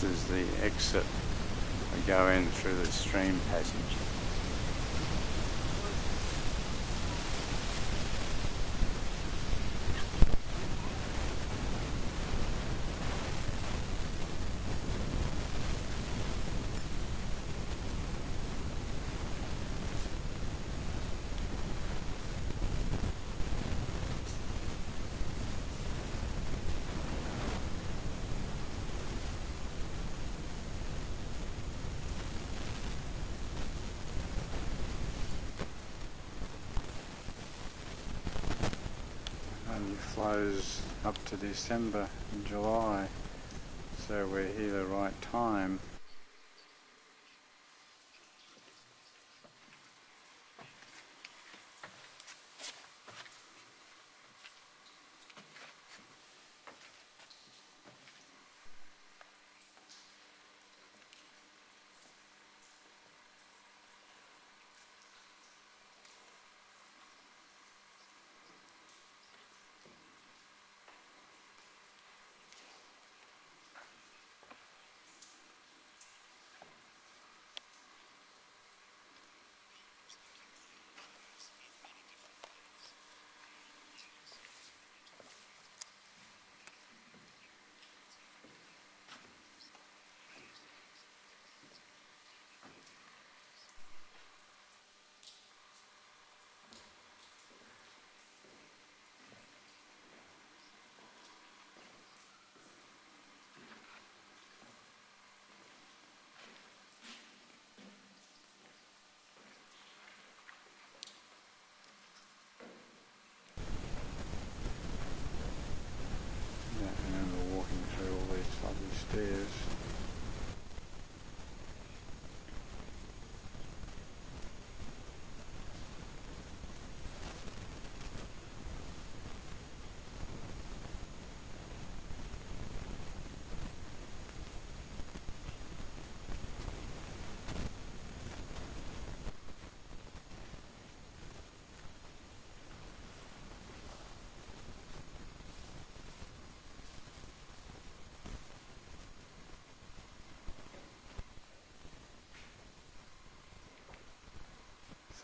This is the exit. We go in through the stream passage. Flows up to December and July, so we're here the right time.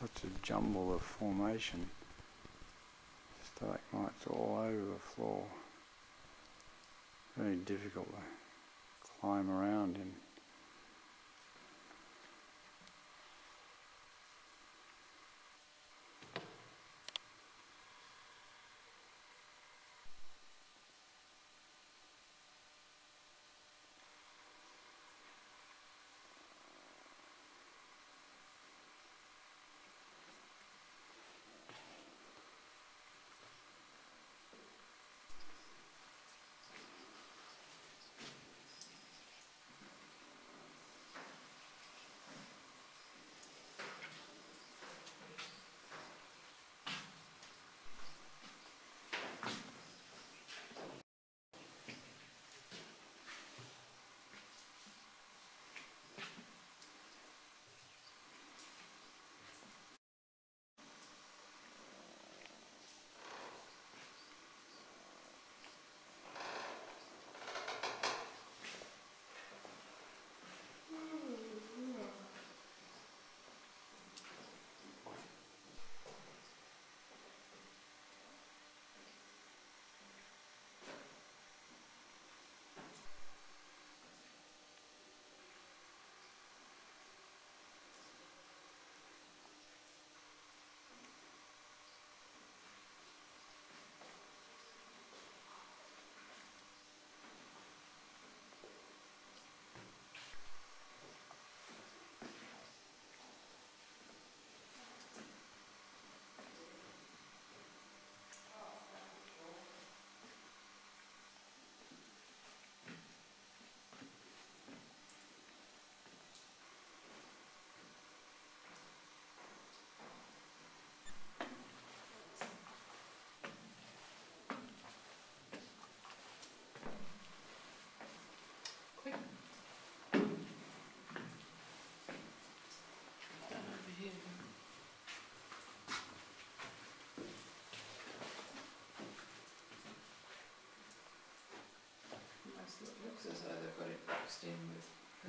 Such a jumble of formation, stalagmites all over the floor. Very difficult to climb around in.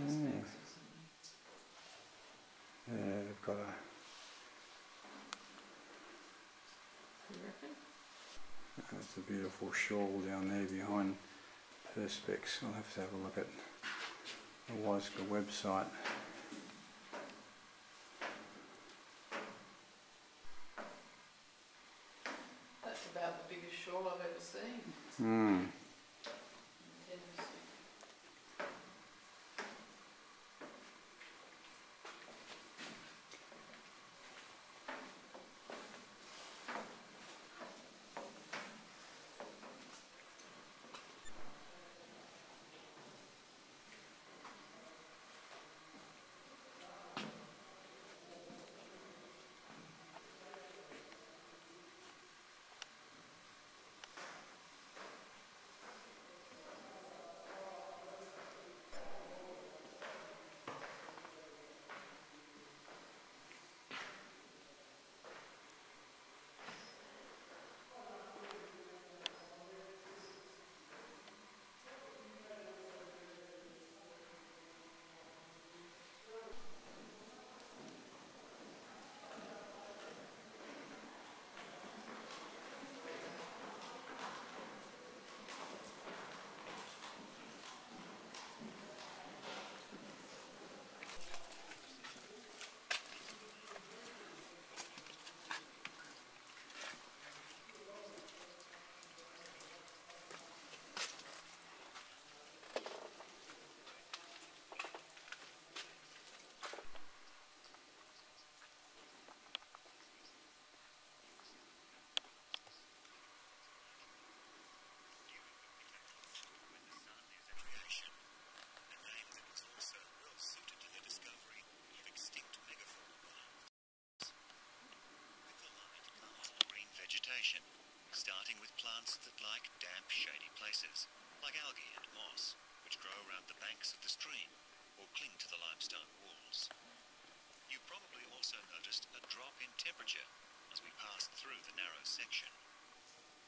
Mm. Yeah, they've got a... That's a beautiful shoal down there behind Perspex. I'll have to have a look at the Wasga website. That's about the biggest shoal I've ever seen. Mm. Starting with plants that like damp, shady places, like algae and moss, which grow around the banks of the stream or cling to the limestone walls. You probably also noticed a drop in temperature as we passed through the narrow section.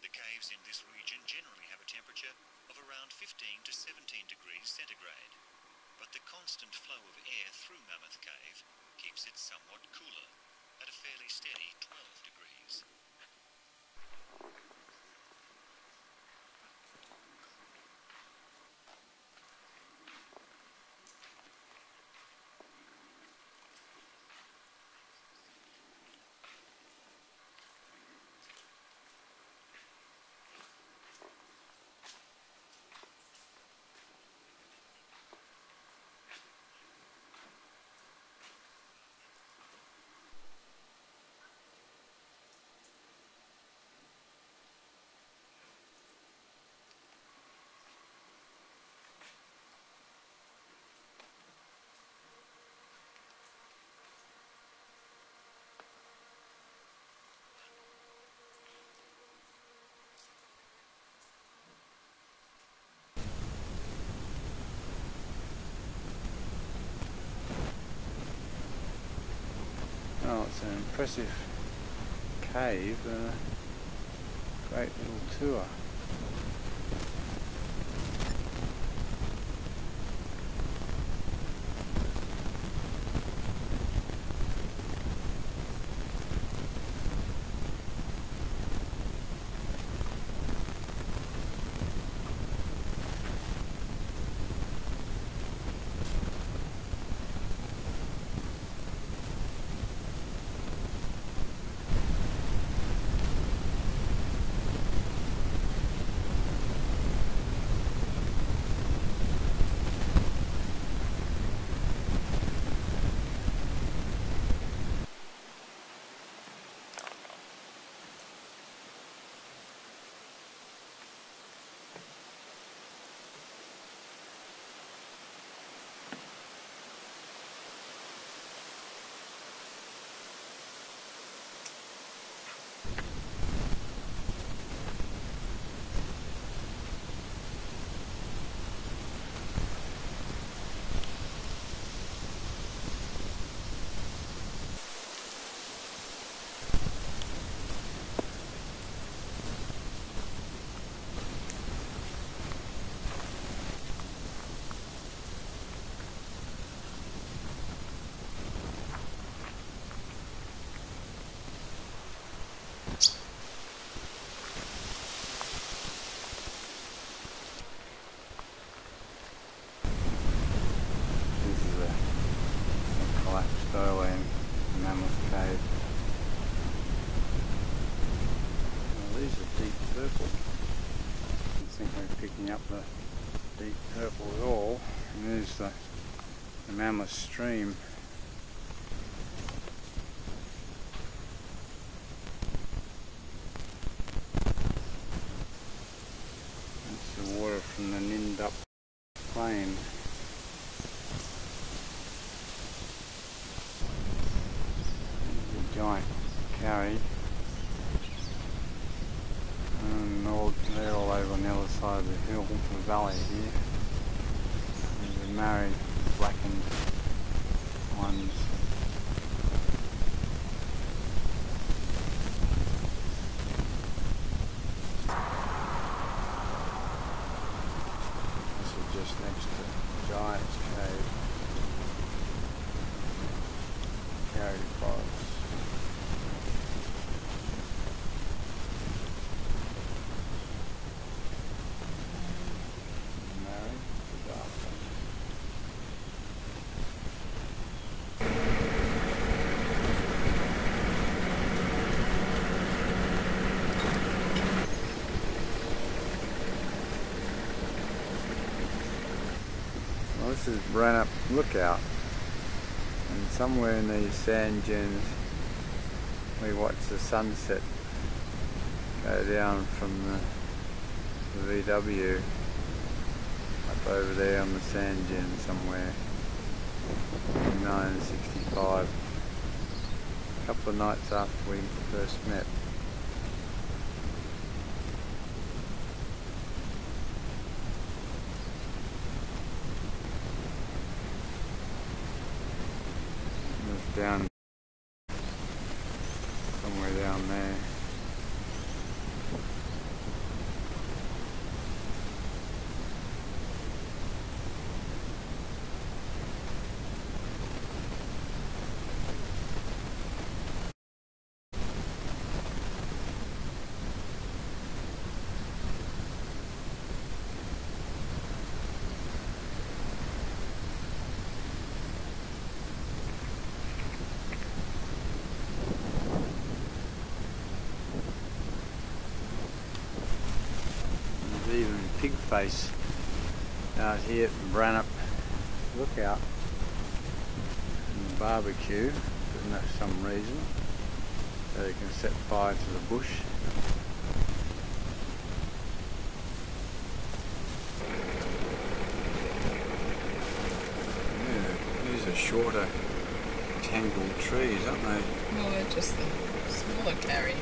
The caves in this region generally have a temperature of around 15 to 17 degrees centigrade, but the constant flow of air through Mammoth Cave keeps it somewhat cooler, at a fairly steady 12 degrees. It's an impressive cave and a great little tour. deep purple. I don't think we're picking up the deep purple at all. And there's the Mammoth stream. That's the water from the Nindup Plain. Giant carry, and they're all over on the other side of the hill, the valley here. There's a married blackened ones. This is just next to the Giant's Cave. Carried across. This is Branop Lookout, and somewhere in these sand dunes we watch the sunset go down from the VW up over there on the sand dune somewhere in 1965, a couple of nights after we first met. Down somewhere down there. Even pig face out here at Branop Lookout and barbecue for some reason, so you can set fire to the bush. Yeah, these are shorter tangled trees, aren't they? No, they're just the smaller carry.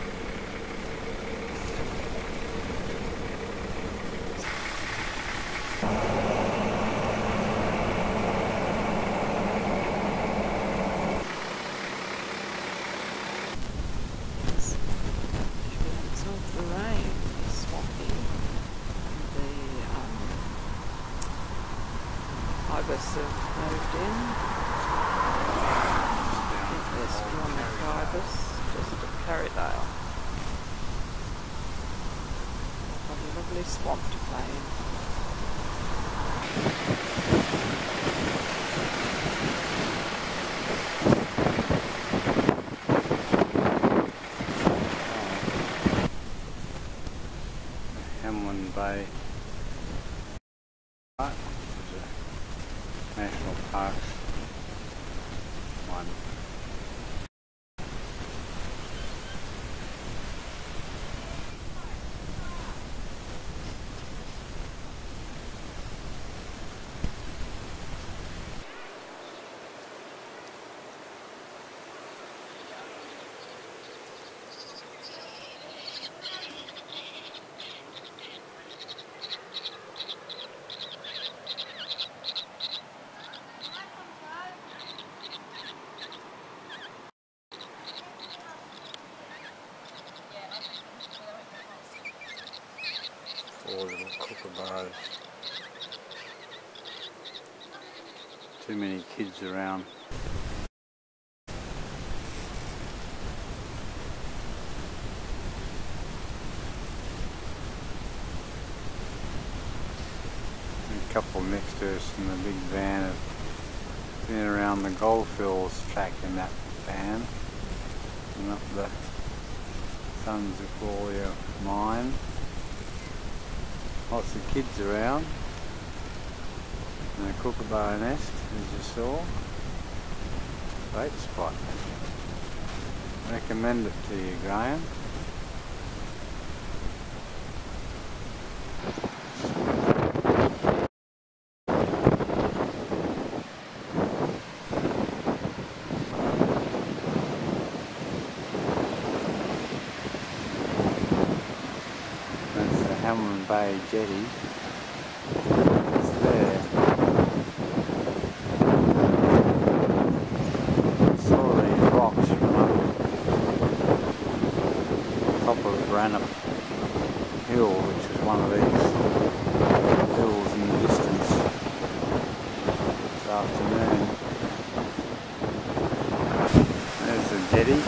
Ibis have moved in. I think they're still on the Ibis, just at Carrydale. What a lovely swamp to play in. Hamlin Bay. National Park one. Little kookaburras. Too many kids around. A couple next to us in the big van have been around the Goldfields track in that van and up the Sons of Gwalia Mine. Lots of kids around. And a kookaburra nest, as you saw. Great spot. Recommend it to you, Graham. Jetty. It's there. I saw these rocks from the top of Ranop Hill, which is one of these hills in the distance this afternoon. There's the jetty.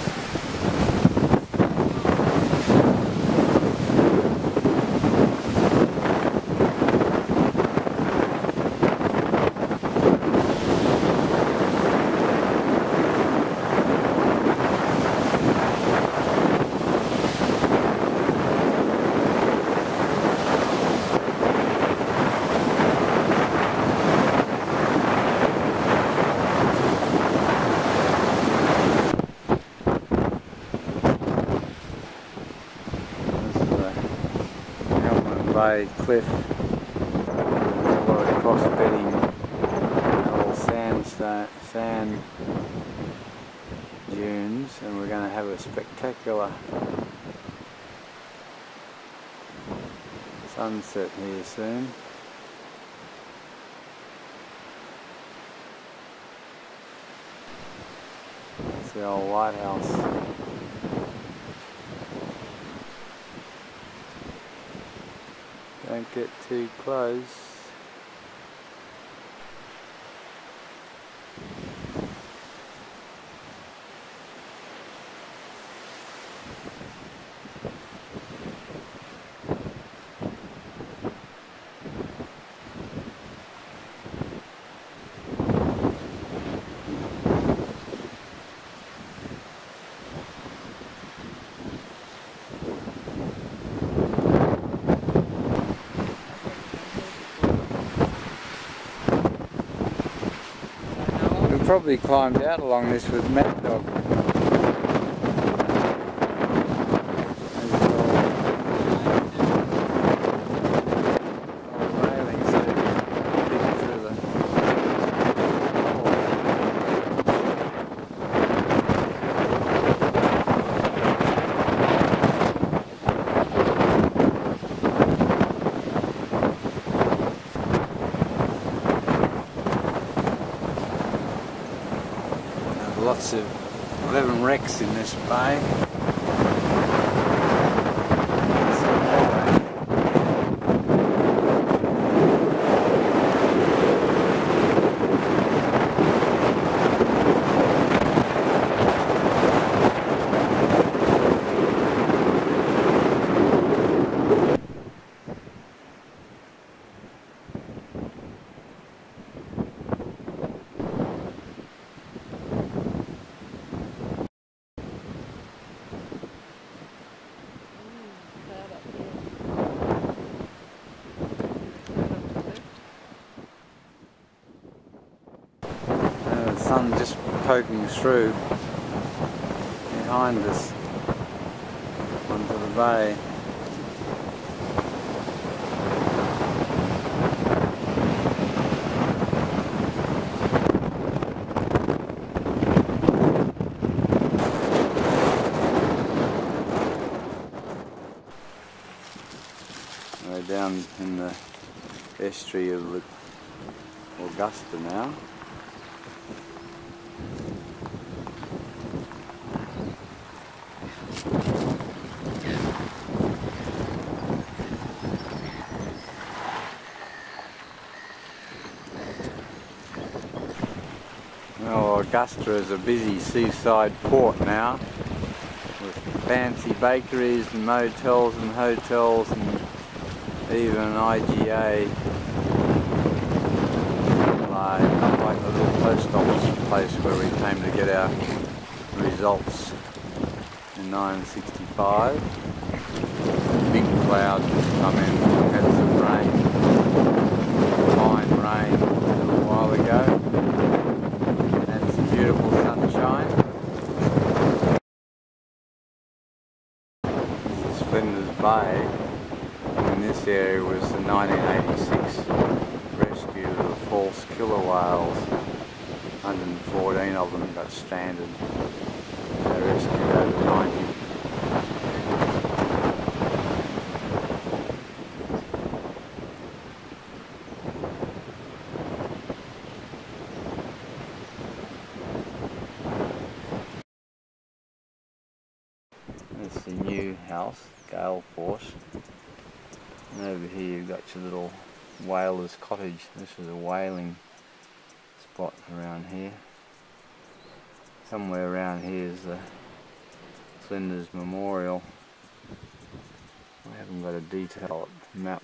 Cliff, there's a lot of cross-bedding, all sand dunes, and we're going to have a spectacular sunset here soon. That's the old lighthouse. Don't get too close. Probably climbed out along this with Mad Dog. Lots of 11 wrecks in this bay. Just poking through behind us onto the bay. We're down in the estuary of Augusta now. Augusta is a busy seaside port now, with fancy bakeries and motels and hotels and even an IGA, not like the little post office place where we came to get our results in 1965. 5. Big clouds come in, had some rain, fine rain a little while ago, and some beautiful sunshine. This is Flinders Bay, and in this area was the 1986 rescue of the false killer whales. 114 of them got stranded. They rescued over 90. That's the new house, gale force. And over here you've got your little whaler's cottage. This is a whaling spot around here. Somewhere around here is the Flinders Memorial. I haven't got a detailed map.